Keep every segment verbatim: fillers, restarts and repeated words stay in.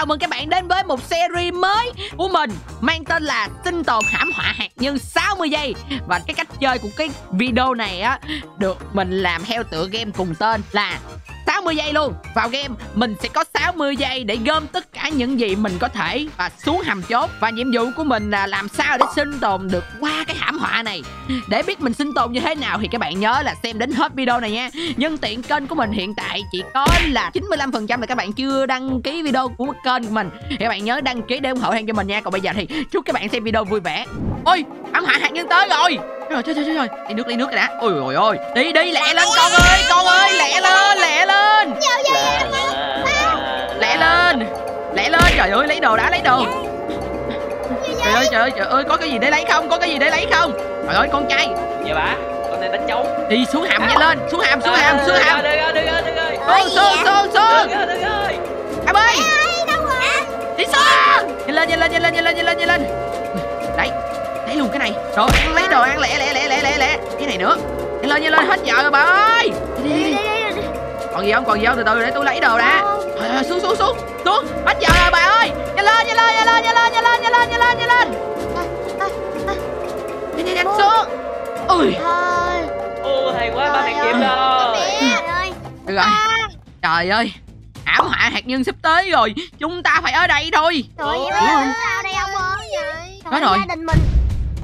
Chào mừng các bạn đến với một series mới của mình mang tên là Sinh tồn hãm họa hạt nhân sáu mươi giây. Và cái cách chơi của cái video này á được mình làm theo tựa game cùng tên là sáu mươi giây luôn. Vào game mình sẽ có sáu mươi giây để gom tất cả những gì mình có thể và xuống hầm chốt. Và nhiệm vụ của mình là làm sao để sinh tồn được qua cái hãm họa này. Để biết mình sinh tồn như thế nào thì các bạn nhớ là xem đến hết video này nha. Nhân tiện kênh của mình hiện tại chỉ có là chín mươi lăm phần trăm là các bạn chưa đăng ký video của kênh của mình. Thì các bạn nhớ đăng ký để ủng hộ kênh cho mình nha. Còn bây giờ thì chúc các bạn xem video vui vẻ. Ôi, hãm họa hạt nhân tới rồi. Trời ơi, trời ơi, trời ơi, nước, lấy nước rồi đã. Ôi, ôi, ôi, đi, đi, lẹ lên con ơi, con ơi, lẹ lên, lẹ lên. Lẹ lên, lẹ lên, trời ơi, lấy đồ đã, lấy đồ. Trời ơi, trời ơi, trời ơi, có cái gì để lấy không, có cái gì để lấy không. Trời ơi, con trai. Dạ bà, con này đánh cháu. Đi xuống hầm nhanh lên, xuống hầm, xuống hầm, xuống hầm. Được rồi, được rồi, được rồi. Xuống, xuống, xuống, xuống. Được rồi, được rồi. Em ơi. Đi xuống. Nhanh lên, nhanh lên, nhanh lên, nhanh lên, nhanh lên, nhanh lên. Đấy. Lấy luôn cái này. Rồi, lấy đồ ăn lẹ lẹ lẹ lẹ lẹ lẹ. Cái này nữa. Nhanh lên, nhanh lên, hết giờ rồi bà ơi. Đi, đi, đi. Còn gì không? Còn gì không? Từ từ để tôi lấy đồ đã. À, xuống xuống xuống. Xuống. Hết giờ rồi bà ơi. Nhanh lên, nhanh lên, nhanh lên, nhanh lên, nhanh lên, nhanh lên, nhanh lên, nhanh lên. Nhanh nhanh xuống. Ui. Ô hay quá, ba mẹ kịp rồi. Được rồi. Trời ơi. Hãm họa hạt nhân sắp tới rồi. Chúng ta phải ở đây thôi. Trời ơi, sao đây ông ơi vậy? Đó rồi. Gia đình mình.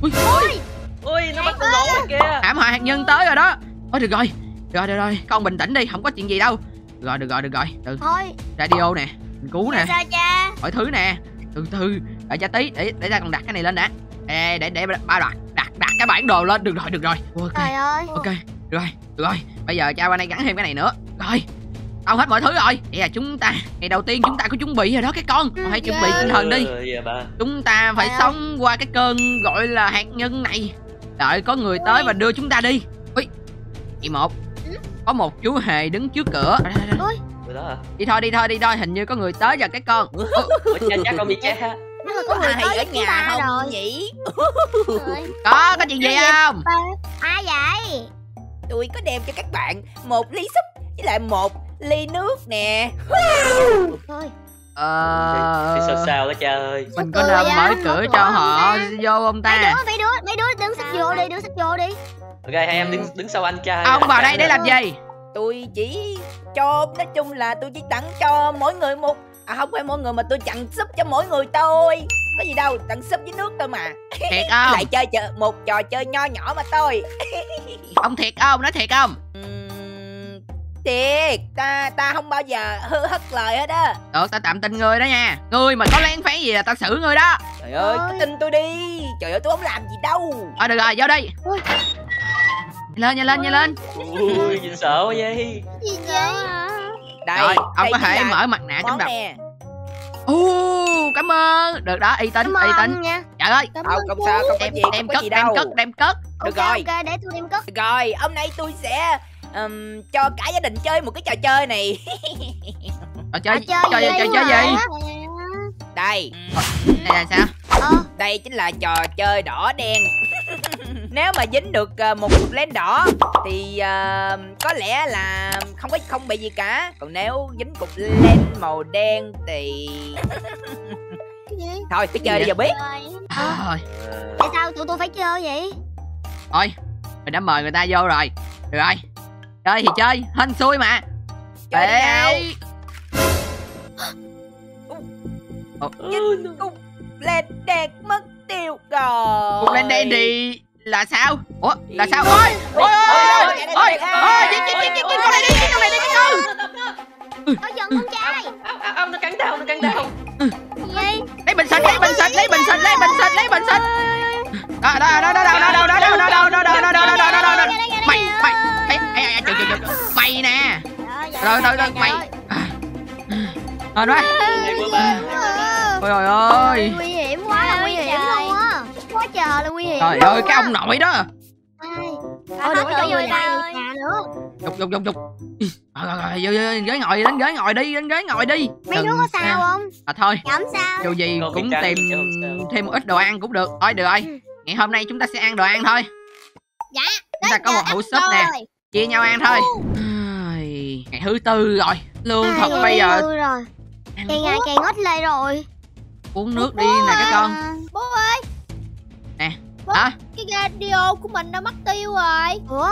Ui, ui, ui, nó bắt con gấu rồi kìa. Hãm họa hạt nhân tới rồi đó. Ôi được rồi, được rồi, được rồi, con bình tĩnh đi, không có chuyện gì đâu. Được rồi, được rồi, được rồi, được. Thôi. Radio nè, mình cứu nè. Sao cha? Mọi thứ nè, từ từ, đợi cha tí, để để ra con đặt cái này lên đã. Ê, để để ba đặt, đặt đặt cái bản đồ lên, được rồi, được rồi. Ok, trời ơi. Ok, được rồi, được rồi. Bây giờ cha qua đây gắn thêm cái này nữa. Rồi. Tao hết mọi thứ rồi. Vậy là chúng ta ngày đầu tiên chúng ta có chuẩn bị rồi đó các con. Con hãy chuẩn bị tinh thần đi. Chúng ta phải sống qua cái cơn gọi là hạt nhân này. Đợi có người tới và đưa chúng ta đi. Ui, chị một. Có một chú hề đứng trước cửa. Đi thôi, đi thôi, đi thôi. Hình như có người tới rồi các con. Ủa cha con bị cha. Có người hay ở nhà không vậy? Có, có chuyện gì không? Ai vậy? Tôi có đem cho các bạn một ly súp với lại một ly nước nè. Thôi. Ờ... sao sao đó cha ơi. Mình có nên mở cửa cho họ vô không ta? Mấy đứa, mấy đứa đứng xích vô đi, đứng xích vô đi. Ok, hai em đứng đứng sau anh cha. Ông vào đây để làm gì? Tôi chỉ cho, nói chung là tôi chỉ tặng cho mỗi người một, à không phải mỗi người mà tôi tặng súp cho mỗi người tôi. Có gì đâu, tặng súp với nước thôi mà. Thiệt không? Lại chơi một trò chơi nho nhỏ mà tôi. Ông thiệt không? Nói thiệt không? Thiệt, ta ta không bao giờ hư hất lời hết á. Được, ta tạm tin người đó nha. Người mà có lén phán gì là ta xử người đó. Trời ơi, cứ tin tôi đi. Trời ơi, tôi không làm gì đâu. Thôi được rồi, vô đi. Lên, nhanh lên, nhanh lên. Ui, nhìn sợ quá vậy. Gì vậy? Đây, rồi, ông đây có thể mở mặt nạ chống độc. Uh, cảm ơn. Được đó, y tín, y tín. Trời ơi, không, không sao, không có đem, gì, đem không cất, gì đem cất, đem cất. Được okay, rồi. Ok, để tôi đem cất. Được rồi, hôm nay tôi sẽ Um, cho cả gia đình chơi một cái trò chơi này. Trò chơi, chơi, chơi, chơi, chơi, chơi gì? Đây. Đây là sao? Ờ. Đây chính là trò chơi đỏ đen. Nếu mà dính được một cục lén đỏ thì uh, có lẽ là không có không bị gì cả. Còn nếu dính cục lén màu đen thì thôi cứ chơi đi giờ biết. Tại à, sao tụi tôi phải chơi vậy? Thôi mình đã mời người ta vô rồi. Được rồi, chơi thì chơi, hên xui mà. Chơi đi nào. Nhìn cục lên đen mất tiêu rồi. Cục lên đen thì là sao? Ủa, là sao? Ôi, ôi, ôi, ôi, ôi, con này đi, con này đi, con. Nó giận con trai. Ông nó cắn tao, nó cắn tao. Gì? Lấy bình xịt, lấy bình xịt, lấy bình xịt, lấy bình xịt, lấy bình xịt. Đó, đó, đó, đó, đó, đó, đó, đó, đó, đó, đó, đó, đó, đó. Mày, mày. Mày nè. Rồi rồi rồi mày. Rồi đó. Ôi ơi ơi. Nguy hiểm quá là nguy hiểm luôn á. Quá trời là nguy hiểm. Trời ơi cái ông nội đó. Ôi đừng có cho người này nhà nữa. Dục dục dục dục. Rồi rồi rồi ghế ngồi đến ghế ngồi đi, đến ghế ngồi đi. Mấy đứa có sao không? À thôi. Không sao. Dù gì cũng tìm thêm một ít đồ ăn cũng được. Thôi được rồi. Ngày hôm nay chúng ta sẽ ăn đồ ăn thôi. Dạ. Chúng ta có một hũ súp nè. Chia nhau ăn thôi. Ngày thứ tư rồi. Lương thực bây giờ Cây ngà cây ngót lê rồi. Uống nước bố đi nè các con. Bố ơi. Nè bố, à? Cái radio của mình nó mất tiêu rồi. Ủa?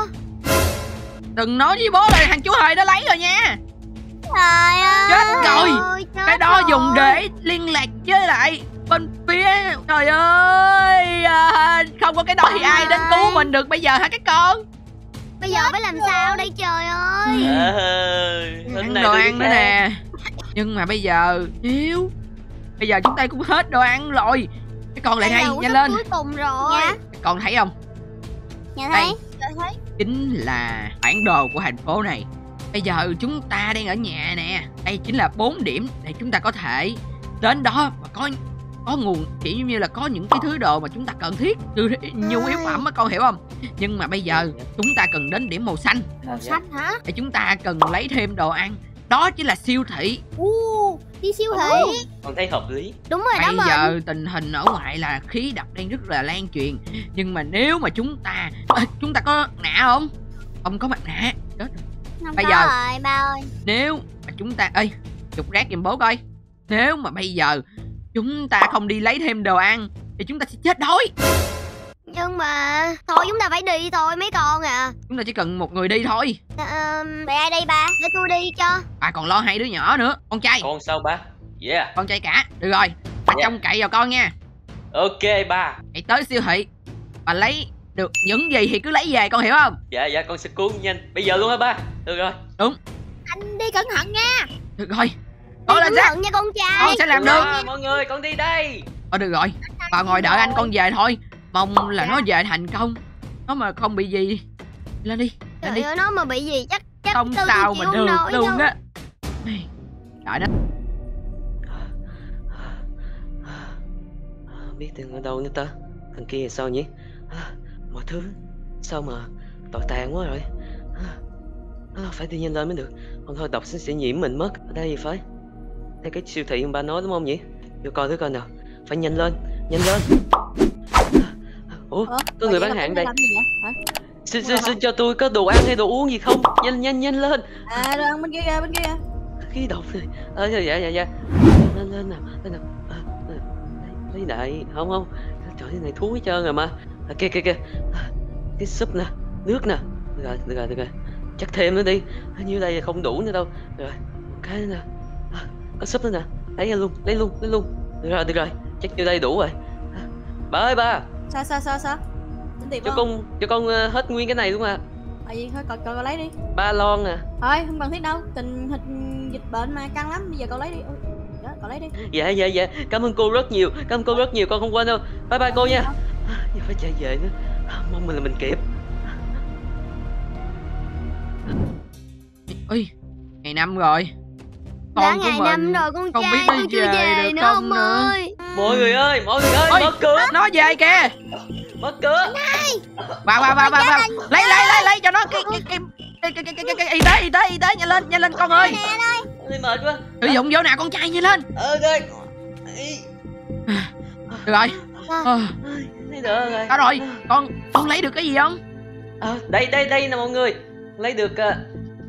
Đừng nói với bố là thằng chú Hời nó lấy rồi nha. Trời ơi. Chết rồi. Ôi, chết cái đó rồi. Dùng để liên lạc với lại bên phía. Trời ơi à, không có cái đó thì ai đến cứu mình được bây giờ hả các con? Bây giờ phải làm sao đây trời ơi. Ừ, ăn đồ ăn nữa nè. Nhưng mà bây giờ thiếu. Bây giờ chúng ta cũng hết đồ ăn rồi. Cái con lại ngay, nhanh lên. Cuối cùng rồi. Con thấy không? Dạ thấy. Đây chính là bản đồ của thành phố này. Bây giờ chúng ta đang ở nhà nè. Đây chính là bốn điểm để chúng ta có thể đến đó và có có nguồn kiểu như là có những cái thứ đồ mà chúng ta cần thiết, nhu yếu phẩm á, con hiểu không? Nhưng mà bây giờ chúng ta cần đến điểm màu xanh. Màu xanh hả? Để chúng ta cần lấy thêm đồ ăn. Đó chính là siêu thị. Uh, đi siêu thị. Con thấy hợp lý. Đúng rồi đó. Bây giờ tình hình ở ngoài là khí độc đang rất là lan truyền. Nhưng mà nếu mà chúng ta chúng ta có nạ không? Không có mặt nạ. Chết rồi. Bây giờ rồi, ba ơi. Nếu mà chúng ta ơi, chụp rác giùm bố coi. Nếu mà bây giờ chúng ta không đi lấy thêm đồ ăn thì chúng ta sẽ chết đói. Nhưng mà thôi chúng ta phải đi thôi mấy con à. Chúng ta chỉ cần một người đi thôi. Ờ, vậy ai đi ba? Để tôi đi cho. Bà còn lo hai đứa nhỏ nữa. Con trai. Con sao ba? Yeah. Con trai cả. Được rồi. Bà trông cậy vào con nha. Ok ba. Hãy tới siêu thị. Bà lấy được những gì thì cứ lấy về, con hiểu không? Dạ dạ con sẽ cuốn nhanh. Bây giờ luôn hả ba? Được rồi. Đúng. Anh đi cẩn thận nha. Được rồi. Con lên xe nha con trai. Con sẽ làm được. Mọi người con đi đây. Ờ được rồi. Bà ngồi đợi anh con về thôi. Mong là nó về thành công. Nó mà không bị gì. Lên đi. Lên đi. Trời ơi, nó mà bị gì chắc chắc không sao mà được luôn á. Đợi đó. Biết tiền ở đâu nữa ta. Thằng kia là sao nhỉ? Mọi thứ sao mà tồi tàn quá rồi. Phải đi nhanh lên mới được. Còn thôi độc sẽ nhiễm mình mất. Ở đây gì phải? Đây cái siêu thị ông ba nói đúng không nhỉ? Vô coi thứ coi nào. Phải nhanh lên. Nhanh lên. Ủa, Ủa, có người bán hàng đây. Xin xin xin cho tôi có đồ ăn hay đồ uống gì không? Nhanh nhanh nhanh lên. À, đồ ăn bên kia bên kia. Khí độc này. Ờ à, dạ dạ dạ. Lên lên nào, lên nào. À, lấy đại, không không. Trời cái này thú hết trơn rồi mà. À, kìa kìa kìa. À, cái súp nè, nước nè. Được rồi, được rồi, được rồi. Chắc thêm nữa đi. Hình như đây là không đủ nữa đâu. Được rồi. Một cái nữa nè. À, có súp nữa nè. Lấy luôn, lấy luôn, lấy luôn. Được rồi, được rồi. Chắc như đây đủ rồi. À, ba ơi ba. Sao sao sao sao? Cho con cho con hết nguyên cái này luôn à. Tại vì thôi cậu cậu lấy đi. Ba lon à. Thôi không cần thiết đâu. Tình hình dịch bệnh mà căng lắm. Bây giờ cậu lấy đi. Ôi, đó cậu lấy đi. Dạ dạ dạ. Cảm ơn cô rất nhiều. Cảm ơn cô rất nhiều. Con không quên đâu. Bye bye cô nha. Giờ phải chạy về nữa. Mong mình là mình kịp. Ui ngày năm rồi. Đã ngày năm rồi con trai tôi chưa về nữa ông ơi. Mọi người ơi, mọi người ơi, mở cửa. Nó về kìa. Mở cửa. Vào vào vào vào. Lấy lấy lấy lấy cho nó cái cái cái cái cái cái cái y tế y tế y tế nhanh lên, nhanh lên con ơi. Tôi mệt quá. Sử dụng vô nào con trai nhanh lên. Ờ rồi. Được rồi. Được rồi. Đó rồi, con con lấy được cái gì không? Đây đây đây nè mọi người. Lấy được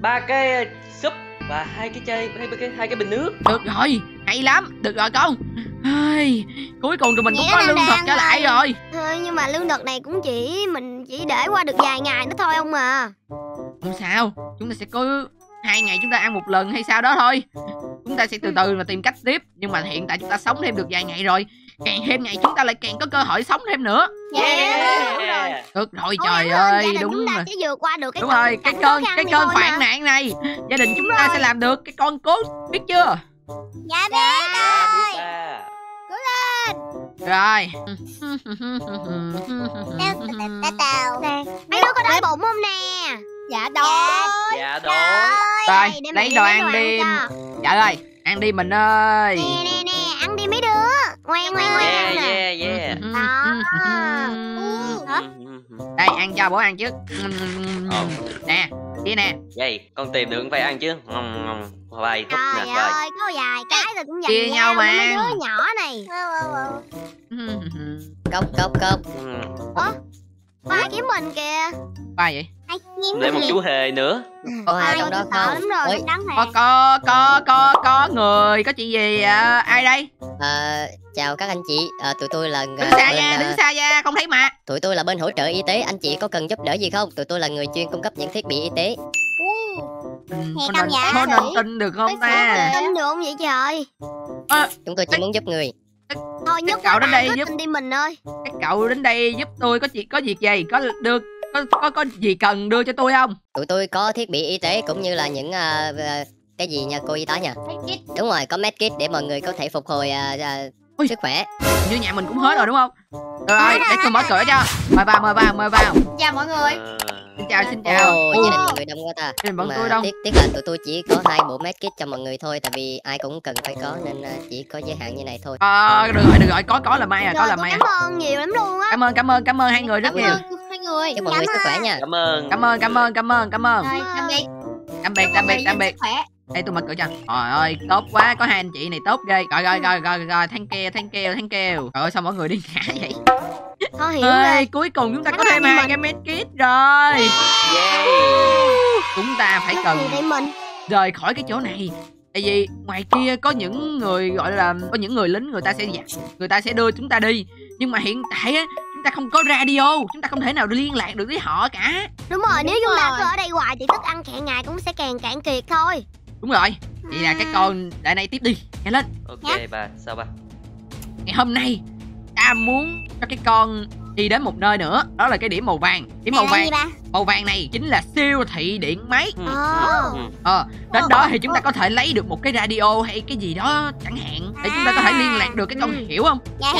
ba cái súp và hai cái chai, hai cái hai cái bình nước. Được rồi, hay lắm. Được rồi con. Ai, cuối cùng tụi mình cũng có lương thực trở lại rồi. Thôi nhưng mà lương thực này cũng chỉ mình chỉ để qua được vài ngày nữa thôi ông à. Không sao, chúng ta sẽ cứ hai ngày chúng ta ăn một lần hay sao đó thôi. Chúng ta sẽ từ từ mà tìm cách tiếp. Nhưng mà hiện tại chúng ta sống thêm được vài ngày rồi. Càng thêm ngày chúng ta lại càng có cơ hội sống thêm nữa. Yeah, yeah. Đúng rồi. Được rồi. Ôi, trời ơi, đúng rồi. Chúng ta sẽ vượt qua được cái đúng rồi, cái cơn cái cơn hoạn nạn này. Gia đình chúng ta sẽ làm được. Cái con cố biết chưa? Dạ biết rồi. Cố lên. Rồi. Mấy đứa có đói bụng không nè? Dạ đói. Dạ đói. Rồi, lấy đồ ăn đi. Dạ rồi, ăn đi mình ơi. Nè nè nè, ăn đi mấy đứa. Ngoan ngoan ngoan nè. Đây ăn cho bố ăn trước. Nè, đi nè. Vậy con tìm được phải ăn chứ. Vài thúc nè. Trời ơi, có vài cái rồi cũng dành nhau, nhau mà. Mấy đứa nhỏ này. Cốc cốc cốc. Ủa? Khoai kiếm mình kìa. Khoai vậy? Để một gì? Chú hề nữa. Ờ ừ, đâu đó có. Rồi, có có có có có người có chuyện gì à, ai đây? Ờ chào các anh chị, à, tụi tôi là đứng xa bên, ra, đứng xa ra không thấy mà. Tụi tôi là bên hỗ trợ y tế, anh chị có cần giúp đỡ gì không? Tụi tôi là người chuyên cung cấp những thiết bị y tế. Ừ, có nên, có nên tin được không ta? Tin được không vậy trời? À, chúng tôi chỉ muốn giúp người. Thôi nhúc cậu đến đây giúp đi mình ơi. Các cậu đến đây giúp tôi có chuyện có việc gì có được có có có gì cần đưa cho tôi không? Tụi tôi có thiết bị y tế cũng như là những uh, cái gì nha cô y tá nha. Đúng rồi, có medkit để mọi người có thể phục hồi uh, uh, sức khỏe. Như nhà mình cũng hết rồi đúng không? Rồi để tôi mở cửa cho. Mời vào mời vào mời vào. Chào mọi người. Xin chào xin chào. Ồ, gia đình mọi người đông quá ta. Bọn tôi đông. Tiếc, tiếc là tụi tôi chỉ có hai bộ medkit cho mọi người thôi, tại vì ai cũng cần phải có nên chỉ có giới hạn như này thôi. Ờ à, được rồi được rồi, có có là may à, có là may. Cảm ơn nhiều lắm luôn á. Cảm ơn cảm ơn cảm ơn hai người rất nhiều. Hai người. Chúc mọi người sức khỏe nha. Cảm ơn. Cảm ơn cảm ơn cảm ơn cảm ơn. Tạm biệt. Tạm biệt tạm biệt tạm biệt. Đây tôi mở cửa cho. Trời ơi, tốt quá, có hai anh chị này tốt ghê. Rồi rồi rồi rồi rồi, thank you, thank you, thank you. Trời ơi sao mọi người đi ngã vậy? Thôi hiểu rồi. Cuối cùng chúng ta có thêm hai cái medkit rồi. Yeah. Chúng ta phải cần rời khỏi cái chỗ này. Tại vì ngoài kia có những người gọi là có những người lính, người ta sẽ dặn, người ta sẽ đưa chúng ta đi. Nhưng mà hiện tại á, chúng ta không có radio, chúng ta không thể nào liên lạc được với họ cả. Đúng rồi, nếu chúng ta cứ ở đây hoài thì thức ăn cạn ngày cũng sẽ càng cạn kiệt thôi. Đúng rồi, vậy là các con đại này tiếp đi, nghe lên. Ok bà, sao bà? Ngày hôm nay ta muốn cho các con đi đến một nơi nữa, đó là cái điểm màu vàng. Điểm màu vàng, màu vàng này chính là siêu thị điện máy. Ờ, à, đến đó thì chúng ta có thể lấy được một cái radio hay cái gì đó chẳng hạn để chúng ta có thể liên lạc được, các con hiểu không? Dạ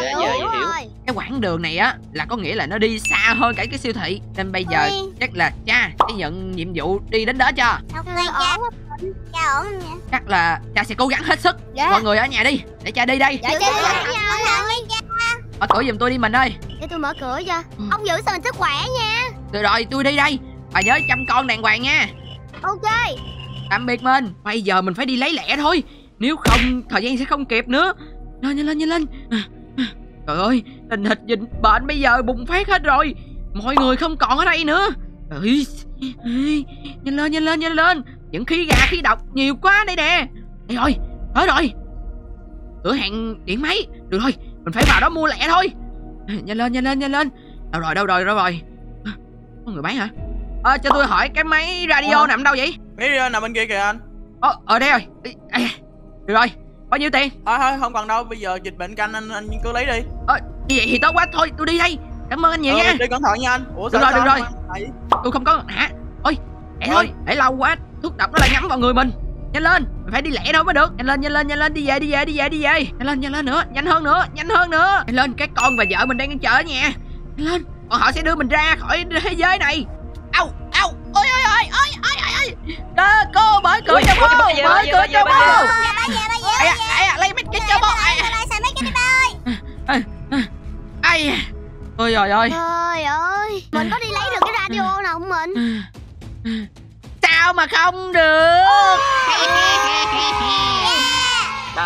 hiểu, hiểu rồi. Cái quãng đường này á là có nghĩa là nó đi xa hơn cả cái siêu thị, nên bây giờ chắc là cha sẽ nhận nhiệm vụ đi đến đó cho. Cha ổn nha. Chắc là cha sẽ cố gắng hết sức. Dạ. Mọi người ở nhà đi, để cha đi đây. Dạ, dạ, dạ, dạ, dạ, dạ, dạ, dạ. Mở cửa giùm tôi đi mình ơi. Để tôi mở cửa cho. Ừ. Ông giữ sao mình sức khỏe nha. Được rồi, tôi đi đây. Bà nhớ chăm con đàng hoàng nha. Ok. Tạm biệt mình. Bây giờ mình phải đi lấy lẻ thôi. Nếu không thời gian sẽ không kịp nữa. Lên lên lên lên. Trời ơi, tình hình dịch bệnh bây giờ bùng phát hết rồi. Mọi người không còn ở đây nữa. Ơi, nhanh lên nhanh lên nhanh lên. Những khí gà khí độc nhiều quá đây nè. Đây rồi, tới rồi. Cửa hàng điện máy. Được rồi, mình phải vào đó mua lẻ thôi. Nhanh lên, nhanh lên, nhanh lên. Đâu rồi, đâu rồi, đâu rồi. Có người bán hả? Ờ, cho tôi hỏi cái máy radio ờ. nằm đâu vậy? Máy radio nằm bên kia kìa anh. Ờ, ở đây rồi. Được rồi, bao nhiêu tiền? Thôi, thôi, không còn đâu. Bây giờ dịch bệnh canh anh, anh cứ lấy đi. Ờ, như vậy thì tốt quá. Thôi, tôi đi đây. Cảm ơn anh nhiều ờ, nha. Đi cẩn thận nha anh. Ủa, được rồi, được rồi. Tôi không có... Hả? Ôi, để thôi, để lâu quá. Thuốc độc nó lại nhắm vào người mình. Nhanh lên, mình phải đi lẹ đâu mới được. Nhanh lên, nhanh lên, nhanh lên, đi về, đi về, đi về, đi về. Nhanh lên, nhanh lên nữa, nhanh hơn nữa, nhanh hơn nữa. Nhanh lên, các con và vợ mình đang chờ ở nhà. Nhanh lên, còn họ sẽ đưa mình ra khỏi thế giới này. Au, au, ôi ôi ôi, ôi ôi ôi. Cơ, cô mở cửa cho cô, mở cửa cho cô. Ai à, ai à, lấy medkit cho cô. Ai à, lấy medkit đi bơi. Ai à, ôi trời ơi. Trời ơi, mình có đi lấy được cái radio nào không mình? Sao mà không được.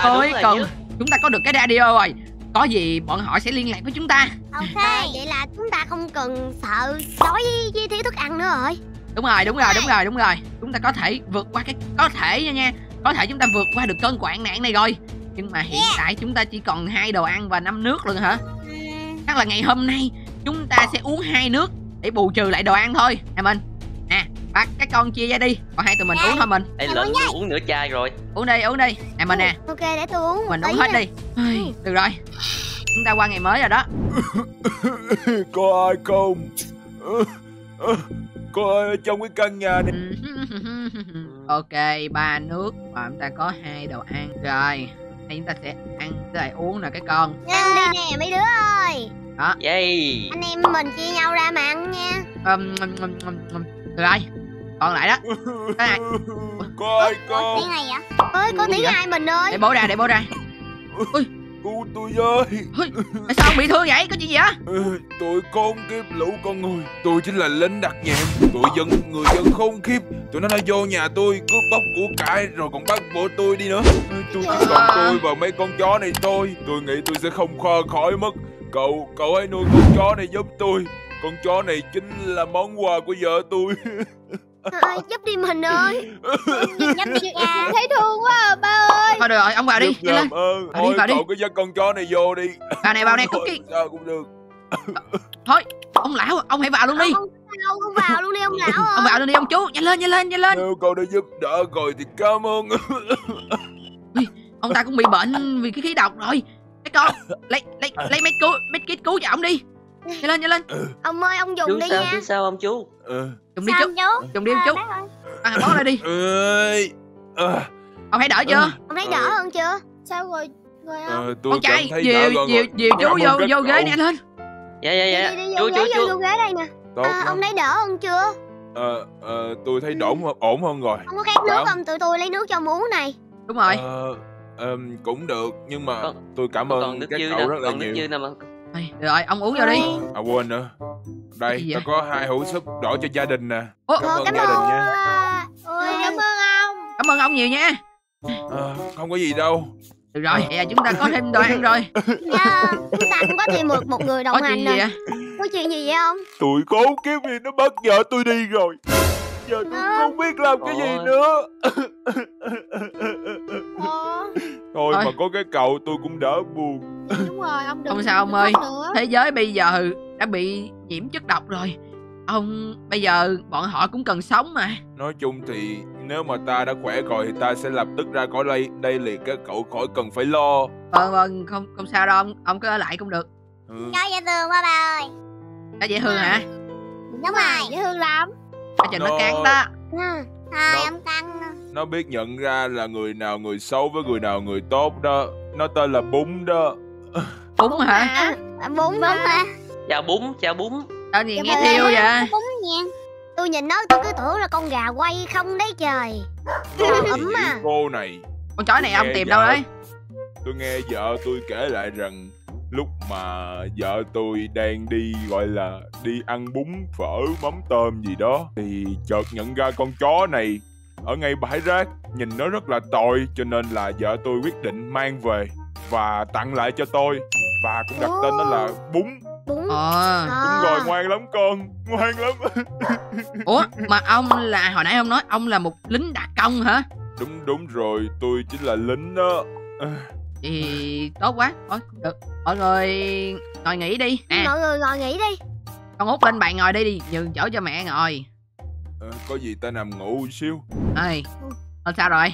Thôi còn chúng ta có được cái radio rồi, có gì bọn họ sẽ liên lạc với chúng ta. Ok, vậy là chúng ta không cần sợ đói với thiếu thức ăn nữa rồi. Đúng rồi đúng rồi đúng rồi đúng rồi, chúng ta có thể vượt qua cái có thể nha nha có thể chúng ta vượt qua được cơn hoạn nạn này rồi. Nhưng mà hiện tại chúng ta chỉ còn hai đồ ăn và năm nước luôn hả? Chắc là ngày hôm nay chúng ta sẽ uống hai nước để bù trừ lại đồ ăn thôi. Em mình à, các con chia ra đi, còn hai tụi mình dạ. uống thôi mình. Ê lên uống nửa chai rồi. Uống đi uống đi, em mình nè. Ok để tôi uống. Mình uống hết đi. Ai, được rồi, chúng ta qua ngày mới rồi đó. Có ai không? Có ai ở trong cái căn nhà này? Ok, ba nước và chúng ta có hai đồ ăn rồi. Thì chúng ta sẽ ăn rồi uống nè các con. Ăn đi nè mấy đứa ơi. Đó. Yay. Anh em mình chia nhau ra mà ăn nha. Um, um, um, um, um. Được rồi, còn lại đó. Cái này. Coi coi. Tiếng này vậy? Ơi, có tiếng ai mình ơi. Để bố ra, để bố ra. Ui, cứu tôi với. Tại sao ông bị thương vậy? Có chuyện gì vậy? Tụi con kiếp lũ con người. Tôi chính là lính đặc nhiệm. Tụi dân người dân khốn kiếp. Tụi nó đã vô nhà tôi cướp bóc của cải rồi còn bắt bỏ tôi đi nữa. Tôi chỉ còn tôi và mấy con chó này thôi. Tôi nghĩ tôi sẽ không khó khỏi mất. Cậu, cậu hãy nuôi con chó này giúp tôi. Con chó này chính là món quà của vợ tôi. Thôi giúp đi mình ơi. Nhắm đi à. Thấy thương quá à, ba ơi. Thôi được rồi, ông vào đi. Đi lên. Ơn. Thôi đi, vào cậu đi. Cứ dắt con chó này vô đi. Bà này vào nè, Cookie. Sao cũng được. Thôi, ông lão, ông hãy vào luôn đi. Ông, ông, ông vào luôn đi ông lão ơi. Ông vào luôn đi ông chú, nhanh lên, nhanh lên, nhanh lên. Nếu cậu đã giúp đỡ rồi thì cảm ơn. Ông ta cũng bị bệnh vì cái khí độc rồi. Mấy con, lấy lấy lấy mấy cứu, mấy kit cứu cho ông đi. Nhanh lên, nhanh lên. Ông ơi, ông dùng chú đi sao, nha. Chứ sao ông chú? Ừ. Dùng đi chú. Dùng đi ông chú. Ăn à, bó lại đi. Ông thấy đỡ chưa? Ông thấy đỡ hơn chưa? Sao rồi? Rồi ông. Con trai, dìu dìu dìu chú vô vô ghế nè lên. Dạ dạ dạ. Chú chú chú. Vô ghế đây nè. Ông thấy đỡ hơn chưa? Ờ tôi thấy đỡ ổn hơn rồi. Không có khát nước không? Tụi tôi lấy nước cho ông uống này. Đúng rồi. Um, cũng được nhưng mà còn, tôi cảm ơn các cậu nào, rất là nhiều. Được rồi ông uống vô đi. À quên nữa. Đây ta có hai hũ súp đỏ cho gia đình nè. Ô, cảm ơn cảm gia ơn. Đình nha. Ôi, cảm ơn ông. Cảm ơn ông nhiều nha. À, không có gì đâu. Được rồi vậy là chúng ta có thêm đồ ăn rồi. Dạ, chúng ta cũng có thêm được một người đồng hành nè. Có chuyện gì vậy ông? Tụi cố kiếm gì nó bắt vợ tôi đi rồi. Giờ tôi à. Không biết làm cái gì nữa. Thôi mà có cái cậu tôi cũng đỡ buồn. Đúng rồi, ông đừng. Không sao ông ơi. Thế giới bây giờ đã bị nhiễm chất độc rồi. Ông bây giờ bọn họ cũng cần sống mà. Nói chung thì nếu mà ta đã khỏe rồi thì ta sẽ lập tức ra khỏi đây đây liền, các cậu khỏi cần phải lo. Vâng vâng, không không sao đâu ông, ông cứ ở lại cũng được. Ừ. Chó dễ thương quá bà ơi. Chó dễ thương hả? Đúng rồi, dễ thương lắm. Ở trên nó, nó cắn đó. Ừ. Thôi ông cắn. Nó biết nhận ra là người nào người xấu với người nào người tốt đó. Nó tên là Bún đó. Bún hả? Bún Bún hả? Chào Bún, chào Bún. Tao gì nghe thiêu vậy? Bún nha. Tôi nhìn nó tôi cứ tưởng là con gà quay không đấy trời. Ấm à. Cô này. Con chó này ông tìm đâu đấy? Tôi nghe vợ tôi kể lại rằng lúc mà vợ tôi đang đi gọi là đi ăn bún phở mắm tôm gì đó thì chợt nhận ra con chó này ở ngay bãi rác, nhìn nó rất là tội, cho nên là vợ tôi quyết định mang về và tặng lại cho tôi và cũng đặt tên nó là Bún. Bún à. Đúng rồi, ngoan lắm con, ngoan lắm. Ủa mà ông là hồi nãy ông nói ông là một lính đặc công hả? Đúng đúng rồi, tôi chính là lính đó. Thì tốt quá. Thôi được, mọi người ngồi nghỉ đi à. Mọi người ngồi nghỉ đi. Con Út lên bạn ngồi đi đi, nhường chỗ cho mẹ ngồi. Ờ, có gì ta nằm ngủ xíu. Ê, à, sao rồi?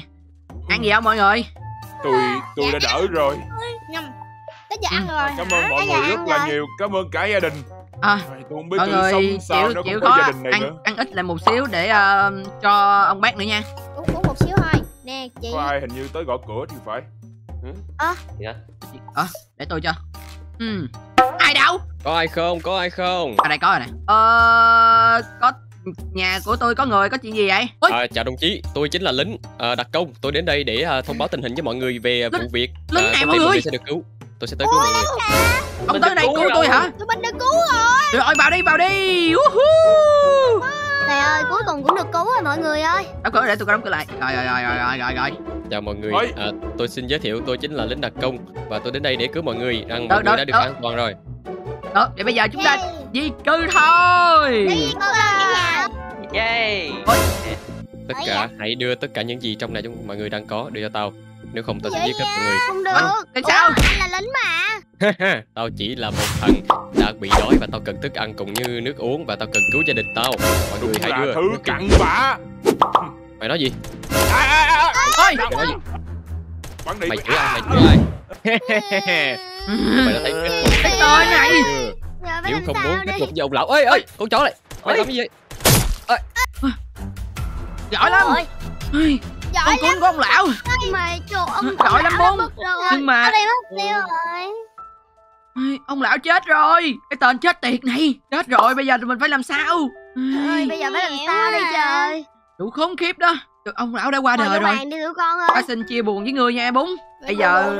Ăn gì không mọi người? Tôi tôi dạ, đã đỡ rồi. Tới giờ ăn rồi. Cảm ơn mọi người rất là rồi. Nhiều, cảm ơn cả gia đình. À, tôi không biết mọi người sống sao chịu, nó chịu khó gia đình này ăn, nữa. Ăn ít lại một xíu để uh, cho ông bác nữa nha. Uống uống một xíu thôi. Nè, chị. Có ai hình như tới gõ cửa thì phải. Ờ, dạ. Ờ, để tôi cho. Ừ. Ai đâu? Có ai không? Có ai không? Ở à, đây có rồi nè. Ờ, có. Nhà của tôi có người, có chuyện gì vậy? À, chào đồng chí, tôi chính là lính à, đặc công. Tôi đến đây để à, thông báo tình hình với mọi người về L vụ việc. Lính à, này mọi người sẽ được cứu. Tôi sẽ tới cứu. Ôi, mọi người. Ông tới đây cứu, cứu tôi hả? Tụi mình được cứu rồi. Được rồi, vào đi, vào đi. Trời ơi, cuối cùng cũng được cứu rồi mọi người ơi. Đóng cửa để tôi đóng cửa lại. Rồi, rồi, rồi, rồi, rồi, rồi. Chào mọi người, à, tôi xin giới thiệu tôi chính là lính đặc công và tôi đến đây để cứu mọi người. Rằng mọi người đã được an toàn rồi. Đó, vậy bây giờ chúng ta di cư thôi. Di cư thôi. Yay. Tất cả hãy đưa tất cả những gì trong này chúng mọi người đang có đưa cho tao. Nếu không tao sẽ giết hết mọi người. Không được. Tại sao? Anh là lính mà. Tao chỉ là một thằng đã bị đói và tao cần thức ăn cũng như nước uống và tao cần cứu gia đình tao. Mọi người hãy đưa thứ cặn bã. Mày nói gì? Mày nói gì? Mày chửi ai? Mày chửi ai? Mày đã thấy cái tội này. Nếu không muốn tiếp tục với ông lão. Ơi ơi, con chó này. Mày làm cái gì vậy? Ơi. Giỏi lắm. Con cuốn của ông lão. Mày trộn ông giỏi lắm bún. Nhưng mà ông lão chết rồi. Cái tên chết tiệt này. Chết rồi, bây giờ mình phải làm sao? Ơi, bây giờ phải làm sao đây trời? Đủ khốn khiếp đó. Ông lão đã qua đời rồi. Ta xin chia buồn với ngươi nha Bún. Bây giờ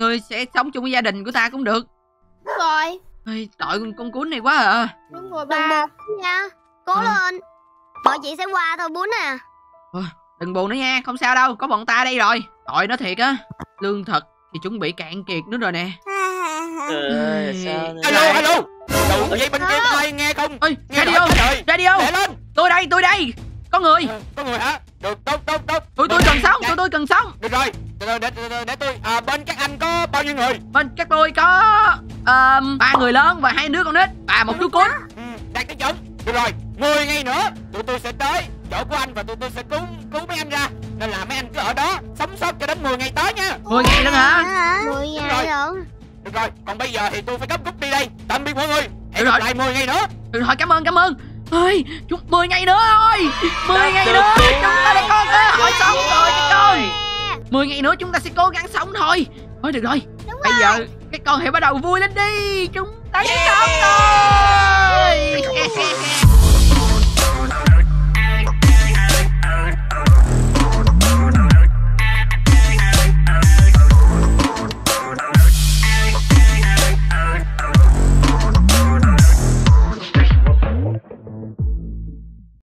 ngươi sẽ sống chung với gia đình của ta cũng được. Đúng rồi. Ê, tội con, con cuốn này quá à. Đúng rồi ba. Cố à. Lên. Mọi chuyện sẽ qua thôi Bún à. Đừng buồn nữa nha, không sao đâu. Có bọn ta đây rồi. Tội nó thiệt á. Lương thực thì chuẩn bị cạn kiệt nữa rồi nè. Alo alo. Vậy bên kia có ai nghe không? Ê, nghe radio, radio. Tôi đây, tôi đây. Có người. Có người hả? Được, tốt, tốt, tốt. Tụi tôi cần sống, tụi tôi cần sống. Được rồi. Để, để, để, để tôi à, bên các anh có bao nhiêu người? Bên các tôi có ba uh, người lớn và hai đứa con nít và một đứa cún. Ừ, đặt cái chồng. Được rồi, mười ngày nữa tụi tôi sẽ tới chỗ của anh và tụi tôi sẽ cứu cứu mấy anh ra. Nên là mấy anh cứ ở đó sống sót cho đến mười ngày tới nha. mười ngày nữa hả? mười ngày rồi. Được rồi, còn bây giờ thì tôi phải gấp rút đi đây. Tạm biệt mọi người. Hẹn gặp lại mười ngày nữa. Được rồi, cảm ơn, cảm ơn. Ôi, chúng mười ngày nữa thôi. mười ngày nữa chúng ta đã có cơ hội sống rồi các con. mười ngày nữa chúng ta sẽ cố gắng sống thôi. Thôi được rồi. Đúng Bây rồi. giờ các con hãy bắt đầu vui lên đi. Chúng ta sẽ yeah. sống rồi.